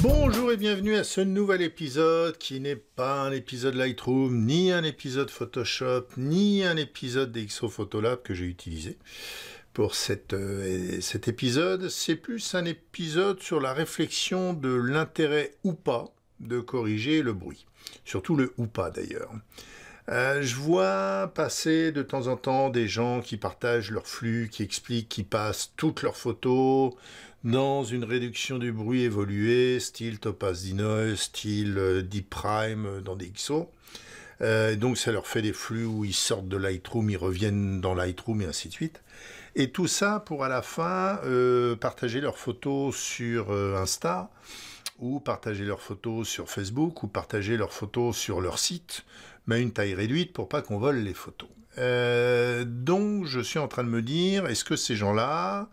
Bonjour et bienvenue à ce nouvel épisode qui n'est pas un épisode Lightroom, ni un épisode Photoshop, ni un épisode DxO PhotoLab que j'ai utilisé pour cet épisode. C'est plus un épisode sur la réflexion de l'intérêt ou pas de corriger le bruit, surtout le ou pas d'ailleurs. Je vois passer de temps en temps des gens qui partagent leur flux, qui expliquent qu'ils passent toutes leurs photos dans une réduction du bruit évoluée, style Topaz Denoise, style DeepPRIME dans DxO. Donc ça leur fait des flux où ils sortent de Lightroom, ils reviennent dans Lightroom et ainsi de suite. Et tout ça pour à la fin partager leurs photos sur Insta, ou partager leurs photos sur Facebook, ou partager leurs photos sur leur site, mais à une taille réduite pour pas qu'on vole les photos. Donc je suis en train de me dire, est-ce que ces gens-là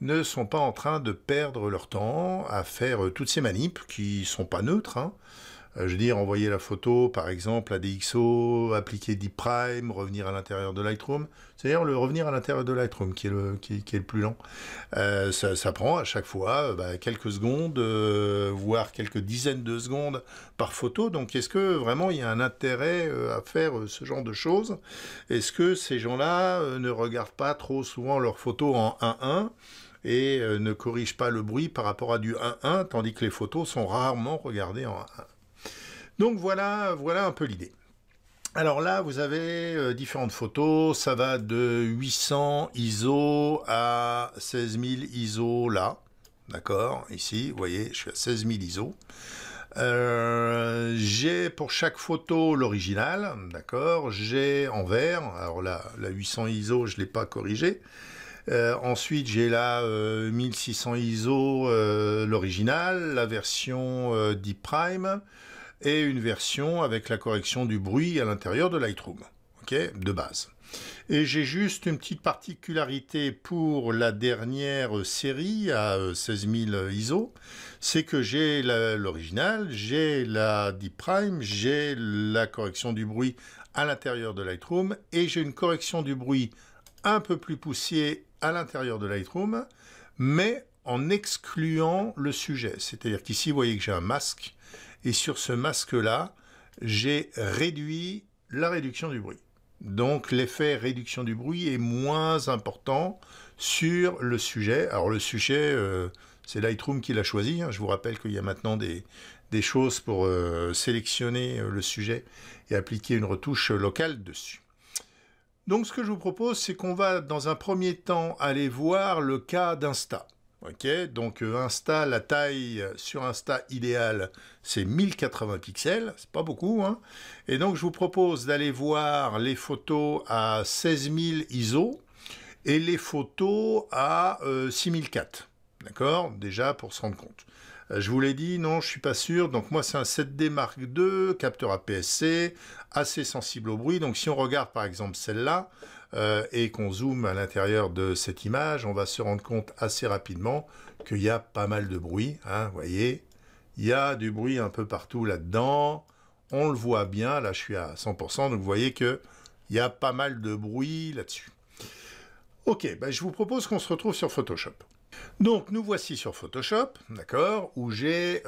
ne sont pas en train de perdre leur temps à faire toutes ces manips qui sont pas neutres, hein. Je veux dire, envoyer la photo par exemple à DxO, appliquer DeepPRIME, revenir à l'intérieur de Lightroom. C'est-à-dire le revenir à l'intérieur de Lightroom qui est le plus lent. Ça prend à chaque fois quelques secondes, voire quelques dizaines de secondes par photo. Donc est-ce que vraiment il y a un intérêt à faire ce genre de choses? Est-ce que ces gens-là ne regardent pas trop souvent leurs photos en 1-1 et ne corrigent pas le bruit par rapport à du 1-1, tandis que les photos sont rarement regardées en 1-1? Donc voilà un peu l'idée. Alors là, vous avez différentes photos, ça va de 800 ISO à 16 000 ISO là, d'accord, ici, vous voyez, je suis à 16 000 ISO. J'ai pour chaque photo l'original, d'accord, j'ai en vert, alors là, la 800 ISO, je ne l'ai pas corrigée. Ensuite, j'ai là 1600 ISO, l'original, la version DeepPRIME, et une version avec la correction du bruit à l'intérieur de Lightroom, okay, de base. Et j'ai juste une petite particularité pour la dernière série à 16 000 ISO, c'est que j'ai l'original, j'ai la DeepPRIME, j'ai la correction du bruit à l'intérieur de Lightroom, et j'ai une correction du bruit un peu plus poussée à l'intérieur de Lightroom, mais en excluant le sujet. C'est-à-dire qu'ici, vous voyez que j'ai un masque, et sur ce masque-là, j'ai réduit la réduction du bruit. Donc l'effet réduction du bruit est moins important sur le sujet. Alors le sujet, c'est Lightroom qui l'a choisi. Je vous rappelle qu'il y a maintenant des choses pour sélectionner le sujet et appliquer une retouche locale dessus. Donc ce que je vous propose, c'est qu'on va dans un premier temps aller voir le cas d'Insta. Ok, donc Insta, la taille sur Insta idéale, c'est 1080 pixels, c'est pas beaucoup, hein. Et donc je vous propose d'aller voir les photos à 16 000 ISO et les photos à 6004, d'accord, déjà pour se rendre compte. Je vous l'ai dit, non, je suis pas sûr, donc moi c'est un 7D Mark II, capteur APS-C, assez sensible au bruit, donc si on regarde par exemple celle-là, et qu'on zoome à l'intérieur de cette image, on va se rendre compte assez rapidement qu'il y a pas mal de bruit, hein, vous voyez, il y a du bruit un peu partout là-dedans, on le voit bien, là je suis à 100%, donc vous voyez qu'il y a pas mal de bruit là-dessus. Ok, je vous propose qu'on se retrouve sur Photoshop. Donc nous voici sur Photoshop, d'accord, où j'ai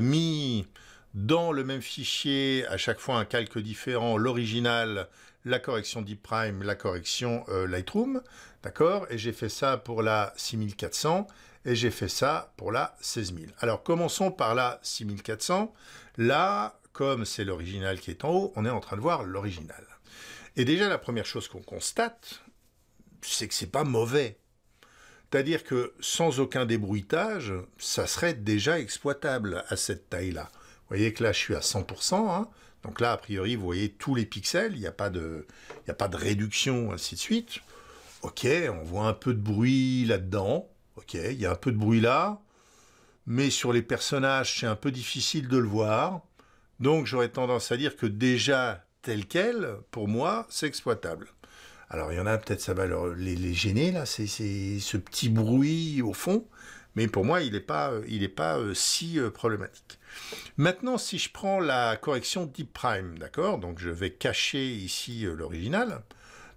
mis dans le même fichier, à chaque fois un calque différent, l'original, la correction DeepPRIME, la correction Lightroom, d'accord, et j'ai fait ça pour la 6400, et j'ai fait ça pour la 16000. Alors commençons par la 6400, là, comme c'est l'original qui est en haut, on est en train de voir l'original. Et déjà la première chose qu'on constate, c'est que c'est pas mauvais. C'est-à-dire que sans aucun débruitage, ça serait déjà exploitable à cette taille-là. Vous voyez que là, je suis à 100%, hein. Donc là, a priori, vous voyez tous les pixels, il n'y a pas de réduction, ainsi de suite. Ok, on voit un peu de bruit là-dedans. Ok, il y a un peu de bruit là. Mais sur les personnages, c'est un peu difficile de le voir. Donc j'aurais tendance à dire que déjà, tel quel, pour moi, c'est exploitable. Alors il y en a, peut-être ça va les gêner, là, c'est ce petit bruit au fond. Mais pour moi, il n'est pas si problématique. Maintenant, si je prends la correction DeepPRIME, d'accord, donc je vais cacher ici l'original.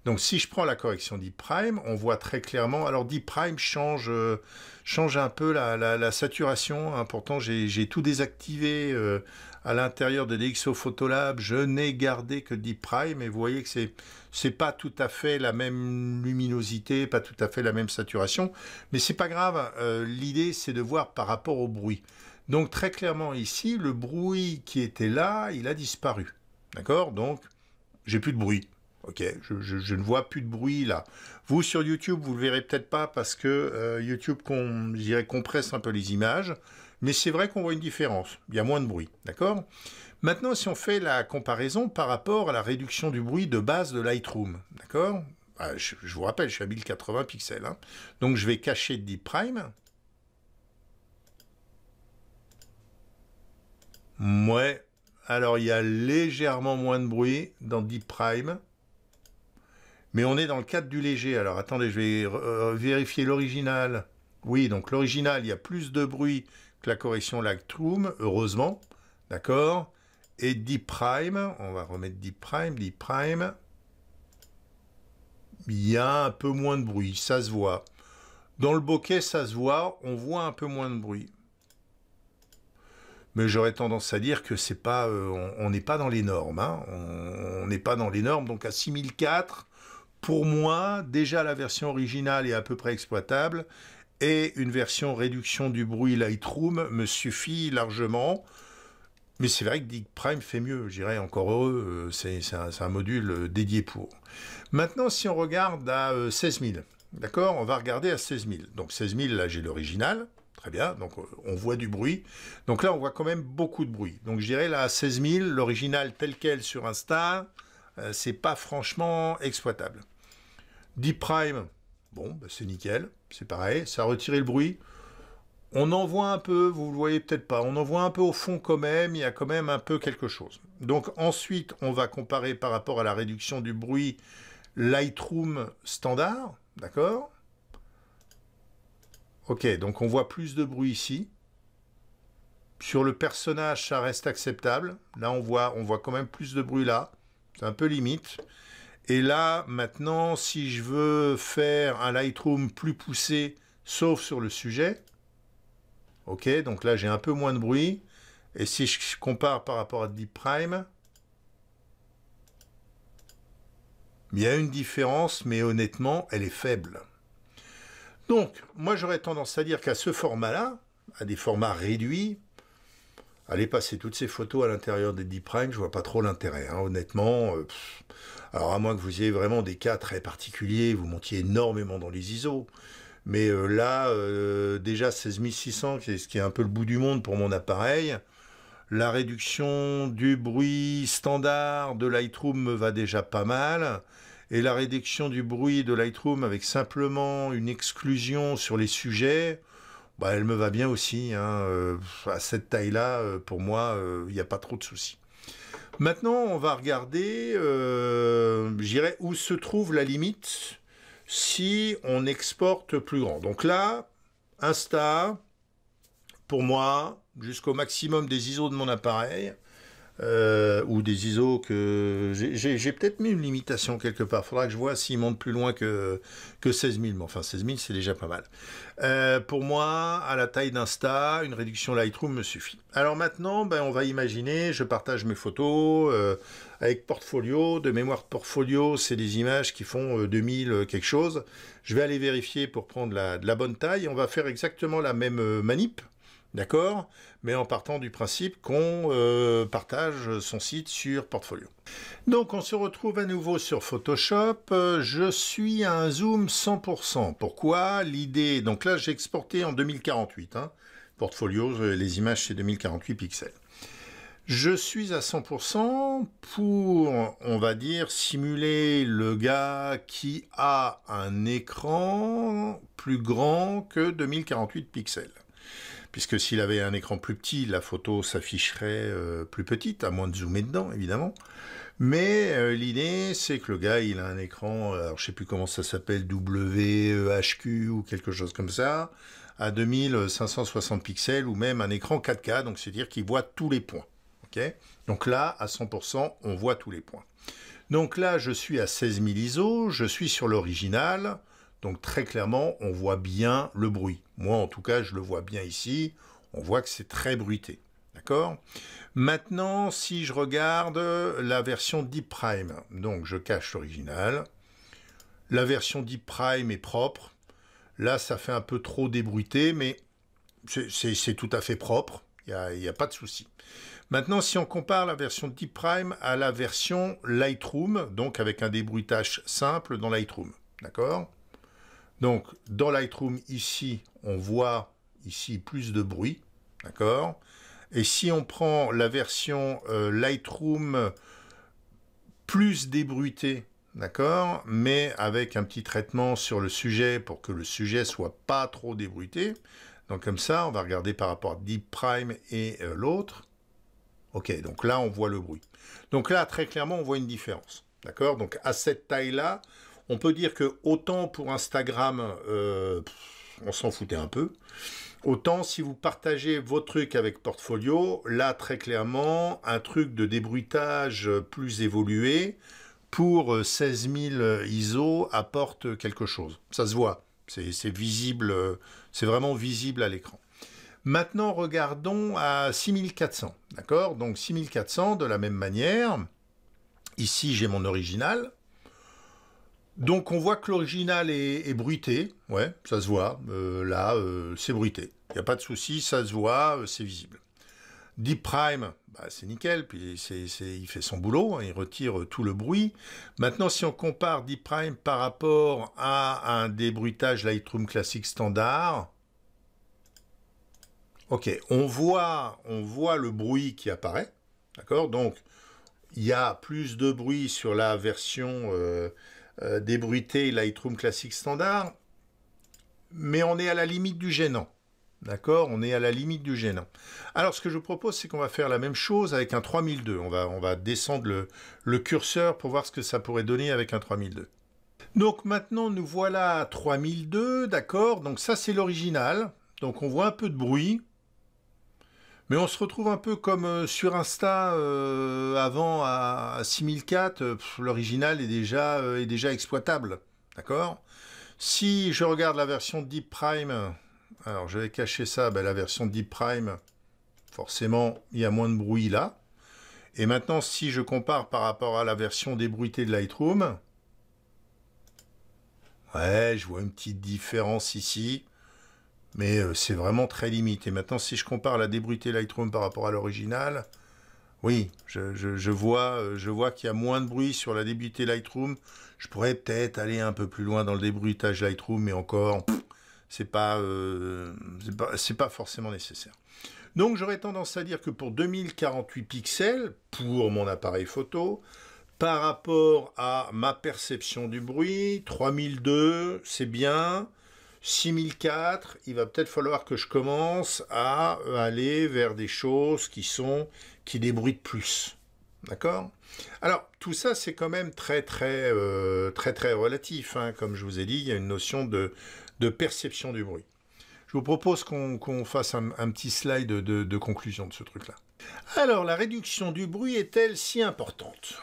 Donc si je prends la correction DeepPRIME, on voit très clairement, alors DeepPRIME change un peu la saturation, hein. Pourtant j'ai tout désactivé à l'intérieur de DxO PhotoLab, je n'ai gardé que DeepPRIME et vous voyez que c'est pas tout à fait la même luminosité, pas tout à fait la même saturation, mais c'est pas grave, l'idée c'est de voir par rapport au bruit. Donc très clairement ici, le bruit qui était là, il a disparu, d'accord? Donc j'ai plus de bruit. Ok, je ne vois plus de bruit là. Vous, sur YouTube, vous ne le verrez peut-être pas parce que YouTube, je dirais, compresse un peu les images. Mais c'est vrai qu'on voit une différence. Il y a moins de bruit, d'accord? Maintenant, si on fait la comparaison par rapport à la réduction du bruit de base de Lightroom, d'accord? Je vous rappelle, je suis à 1080 pixels. Hein. Donc, je vais cacher DeepPRIME. Ouais, alors il y a légèrement moins de bruit dans DeepPRIME. Mais on est dans le cadre du léger. Alors, attendez, je vais vérifier l'original. Oui, donc l'original, il y a plus de bruit que la correction Lightroom, heureusement. D'accord? Et DeepPRIME, on va remettre DeepPRIME. Il y a un peu moins de bruit, ça se voit. Dans le bokeh, ça se voit, on voit un peu moins de bruit. Mais j'aurais tendance à dire que c'est pas, on n'est pas dans les normes. Hein. On n'est pas dans les normes, donc à 6004... Pour moi, déjà la version originale est à peu près exploitable et une version réduction du bruit Lightroom me suffit largement. Mais c'est vrai que DeepPRIME fait mieux, je dirais encore heureux, c'est un module dédié pour. Maintenant, si on regarde à 16 000, d'accord, on va regarder à 16 000. Donc 16 000, là j'ai l'original, très bien, donc on voit du bruit. Donc là, on voit quand même beaucoup de bruit. Donc je dirais là à 16 000, l'original tel quel sur Insta, c'est pas franchement exploitable. DeepPRIME, bon, bah c'est nickel, c'est pareil, ça a retiré le bruit. On en voit un peu, vous le voyez peut-être pas, on en voit un peu au fond quand même, il y a quand même un peu quelque chose. Donc ensuite, on va comparer par rapport à la réduction du bruit Lightroom standard, d'accord? Ok, donc on voit plus de bruit ici. Sur le personnage, ça reste acceptable. Là, on voit quand même plus de bruit là. C'est un peu limite. Et là, maintenant, si je veux faire un Lightroom plus poussé, sauf sur le sujet, ok, donc là, j'ai un peu moins de bruit. Et si je compare par rapport à DeepPRIME, il y a une différence, mais honnêtement, elle est faible. Donc, moi, j'aurais tendance à dire qu'à ce format-là, à des formats réduits, aller passer toutes ces photos à l'intérieur des DeepPRIME, je vois pas trop l'intérêt, hein, honnêtement. Alors à moins que vous ayez vraiment des cas très particuliers, vous montiez énormément dans les ISO. Mais là, déjà 16600, ce qui est un peu le bout du monde pour mon appareil, la réduction du bruit standard de Lightroom me va déjà pas mal. Et la réduction du bruit de Lightroom avec simplement une exclusion sur les sujets... Bah, elle me va bien aussi, hein. À cette taille-là, pour moi, il n'y a pas trop de soucis. Maintenant, on va regarder, je dirais, où se trouve la limite si on exporte plus grand. Donc là, Insta, pour moi, jusqu'au maximum des ISO de mon appareil, ou des ISO que... J'ai peut-être mis une limitation quelque part. Faudra que je vois s'ils montent plus loin que 16 000. Mais enfin, 16 000, c'est déjà pas mal. Pour moi, à la taille d'Insta, une réduction Lightroom me suffit. Alors maintenant, ben, on va imaginer, je partage mes photos avec Portfolio. De mémoire, Portfolio, c'est des images qui font 2000 quelque chose. Je vais aller vérifier pour prendre de la bonne taille. On va faire exactement la même manip. D'accord, mais en partant du principe qu'on partage son site sur Portfolio. Donc on se retrouve à nouveau sur Photoshop, je suis à un zoom 100%. Pourquoi? L'idée, donc là j'ai exporté en 2048, hein. Portfolio, les images c'est 2048 pixels. Je suis à 100% pour, on va dire, simuler le gars qui a un écran plus grand que 2048 pixels. Puisque s'il avait un écran plus petit, la photo s'afficherait plus petite, à moins de zoomer dedans, évidemment. Mais l'idée, c'est que le gars, il a un écran, alors je sais plus comment ça s'appelle, WEHQ ou quelque chose comme ça, à 2560 pixels, ou même un écran 4K, donc c'est-à-dire qu'il voit tous les points. Okay, donc là, à 100%, on voit tous les points. Donc là, je suis à 16 000 ISO, je suis sur l'original. Donc très clairement, on voit bien le bruit. Moi, en tout cas, je le vois bien ici. On voit que c'est très bruité. D'accord? Maintenant, si je regarde la version DeepPRIME, donc je cache l'original. La version DeepPRIME est propre. Là, ça fait un peu trop débruité, mais c'est tout à fait propre. Il n'y a pas de souci. Maintenant, si on compare la version DeepPRIME à la version Lightroom, donc avec un débruitage simple dans Lightroom. D'accord? Donc, dans Lightroom, ici, on voit ici plus de bruit. D'accord? Et si on prend la version Lightroom plus débruitée, d'accord, mais avec un petit traitement sur le sujet pour que le sujet soit pas trop débruité. Donc comme ça, on va regarder par rapport à DeepPRIME et l'autre. Ok, donc là, on voit le bruit. Donc là, très clairement, on voit une différence. D'accord? Donc à cette taille-là, on peut dire que autant pour Instagram, on s'en foutait un peu. Autant si vous partagez vos trucs avec Portfolio, là très clairement, un truc de débruitage plus évolué pour 16 000 ISO apporte quelque chose. Ça se voit, c'est visible, c'est vraiment visible à l'écran. Maintenant, regardons à 6400, d'accord? Donc 6400, de la même manière, ici j'ai mon original. Donc on voit que l'original est bruité, ouais, ça se voit, là c'est bruité, il n'y a pas de souci, ça se voit, c'est visible. DeepPRIME, bah, c'est nickel, puis il fait son boulot, hein, il retire tout le bruit. Maintenant si on compare DeepPRIME par rapport à un débruitage Lightroom classique standard, ok, on voit le bruit qui apparaît, d'accord? Donc il y a plus de bruit sur la version... débruité Lightroom classique standard, mais on est à la limite du gênant, d'accord? On est à la limite du gênant. Alors ce que je vous propose, c'est qu'on va faire la même chose avec un 3002. On va descendre le curseur pour voir ce que ça pourrait donner avec un 3002. Donc maintenant nous voilà à 3002, d'accord? Donc ça c'est l'original, donc on voit un peu de bruit. Mais on se retrouve un peu comme sur Insta avant à 6004, l'original est déjà exploitable, d'accord? Si je regarde la version DeepPRIME, alors je vais cacher ça, ben la version DeepPRIME, forcément il y a moins de bruit là. Et maintenant si je compare par rapport à la version débruitée de Lightroom, ouais, je vois une petite différence ici. Mais c'est vraiment très limité. Maintenant, si je compare la débruitée Lightroom par rapport à l'original, oui, je vois qu'il y a moins de bruit sur la débruitée Lightroom. Je pourrais peut-être aller un peu plus loin dans le débruitage Lightroom, mais encore, c'est pas forcément nécessaire. Donc, j'aurais tendance à dire que pour 2048 pixels, pour mon appareil photo, par rapport à ma perception du bruit, 3002, c'est bien. 6004, il va peut-être falloir que je commence à aller vers des choses qui débruitent plus. D'accord? Alors, tout ça, c'est quand même très, très relatif. Hein. Comme je vous ai dit, il y a une notion de perception du bruit. Je vous propose qu'on fasse un petit slide de conclusion de ce truc-là. Alors, la réduction du bruit est-elle si importante?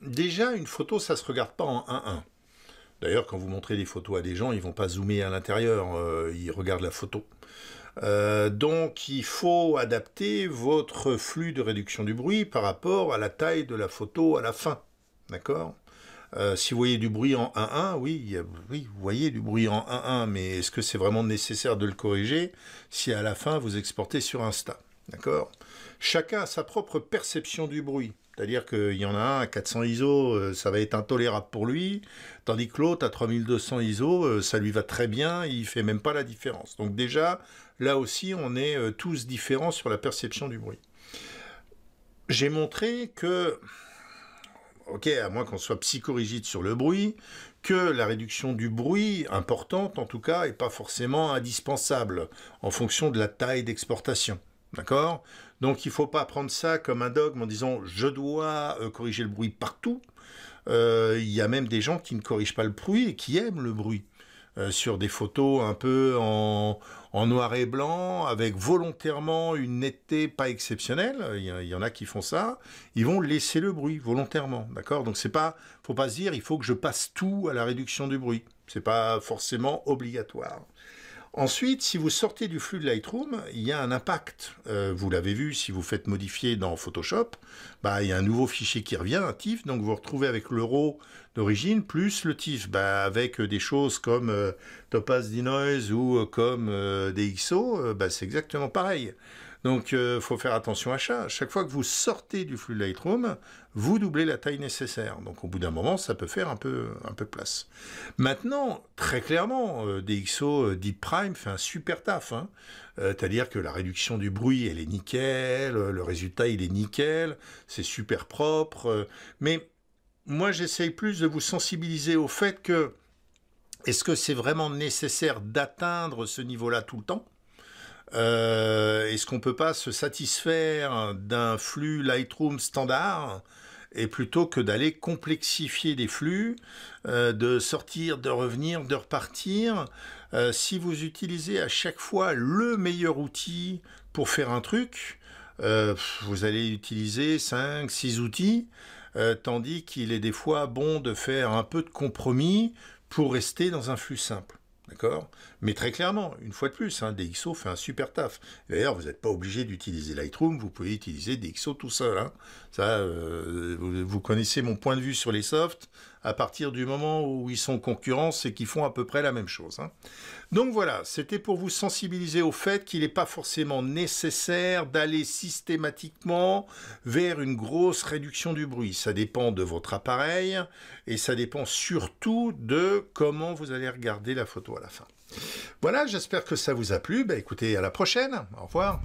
Déjà, une photo, ça ne se regarde pas en 1-1. D'ailleurs, quand vous montrez des photos à des gens, ils ne vont pas zoomer à l'intérieur, ils regardent la photo. Donc, il faut adapter votre flux de réduction du bruit par rapport à la taille de la photo à la fin. D'accord? Si vous voyez du bruit en 1-1, oui, vous voyez du bruit en 1-1, mais est-ce que c'est vraiment nécessaire de le corriger si à la fin vous exportez sur Insta? D'accord? Chacun a sa propre perception du bruit. C'est-à-dire qu'il y en a un à 400 ISO, ça va être intolérable pour lui, tandis que l'autre à 3200 ISO, ça lui va très bien, il ne fait même pas la différence. Donc déjà, là aussi, on est tous différents sur la perception du bruit. J'ai montré que, ok, à moins qu'on soit psychorigide sur le bruit, que la réduction du bruit, importante en tout cas, n'est pas forcément indispensable en fonction de la taille d'exportation. D'accord? Donc il ne faut pas prendre ça comme un dogme en disant « je dois corriger le bruit partout ». Il y a même des gens qui ne corrigent pas le bruit et qui aiment le bruit. sur des photos un peu en noir et blanc, avec volontairement une netteté pas exceptionnelle. Il y en a qui font ça. Ils vont laisser le bruit volontairement, d'accord? Donc c'est pas, faut pas se dire il faut que je passe tout à la réduction du bruit. C'est pas forcément obligatoire. Ensuite, si vous sortez du flux de Lightroom, il y a un impact. Vous l'avez vu, si vous faites modifier dans Photoshop, bah, il y a un nouveau fichier qui revient, un TIFF, donc vous vous retrouvez avec le RAW d'origine plus le TIFF, bah, avec des choses comme Topaz Denoise ou comme DxO, bah, c'est exactement pareil. Donc il faut faire attention à ça. Chaque fois que vous sortez du flux de Lightroom, vous doublez la taille nécessaire. Donc au bout d'un moment, ça peut faire un peu de place. Maintenant, très clairement, DxO DeepPRIME fait un super taf. Hein. C'est-à-dire que la réduction du bruit, elle est nickel, le résultat, il est nickel, c'est super propre. Mais moi, j'essaye plus de vous sensibiliser au fait que, est-ce que c'est vraiment nécessaire d'atteindre ce niveau-là tout le temps ? Est-ce qu'on peut pas se satisfaire d'un flux Lightroom standard et plutôt que d'aller complexifier des flux, de sortir, de revenir, de repartir, si vous utilisez à chaque fois le meilleur outil pour faire un truc, vous allez utiliser 5-6 outils, tandis qu'il est des fois bon de faire un peu de compromis pour rester dans un flux simple. D'accord? Mais très clairement, une fois de plus, hein, DxO fait un super taf. D'ailleurs, vous n'êtes pas obligé d'utiliser Lightroom, vous pouvez utiliser DxO tout seul. Hein. Ça, vous connaissez mon point de vue sur les softs. À partir du moment où ils sont concurrents, c'est qu'ils font à peu près la même chose. Hein. Donc voilà, c'était pour vous sensibiliser au fait qu'il n'est pas forcément nécessaire d'aller systématiquement vers une grosse réduction du bruit. Ça dépend de votre appareil et ça dépend surtout de comment vous allez regarder la photo à la fin. Voilà, j'espère que ça vous a plu. Bah, écoutez, à la prochaine. Au revoir.